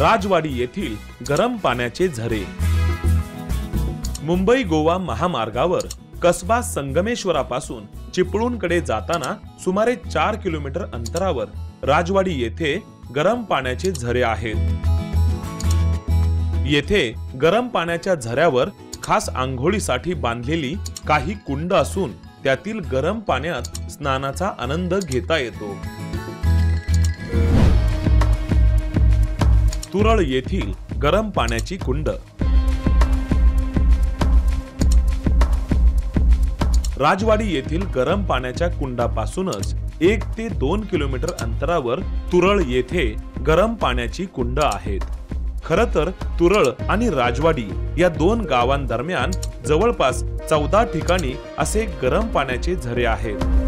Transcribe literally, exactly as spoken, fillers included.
राजवाडी येथील गरम पाण्याचे झरे। मुंबई गोवा महामार्गावर कसबा संगमेश्वरापासून चिपळूणकडे जाताना सुमारे चार किलोमीटर अंतरावर राजवाडी येथे गरम पाण्याचे झरे आहेत। येथे गरम पाण्याच्या झऱ्यावर खास आंघोळीसाठी बांधलेली काही कुंड असून त्यातील गरम पाण्यात स्नानाचा आनंद घेता येतो। तुरळ येथील गरम पाण्याची कुंड। राजवाडी येथील गरम पाण्याच्या कुंडापासूनच एक ते दोन किलोमीटर अंतरावर तुरळ येथे गरम पाण्याची कुंड आहेत। खरतर तुरळ आणि राजवाडी या दोन गावांदरम्यान जवळपास चौदा ठिकाणी असे गरम पाण्याचे झरे आहेत।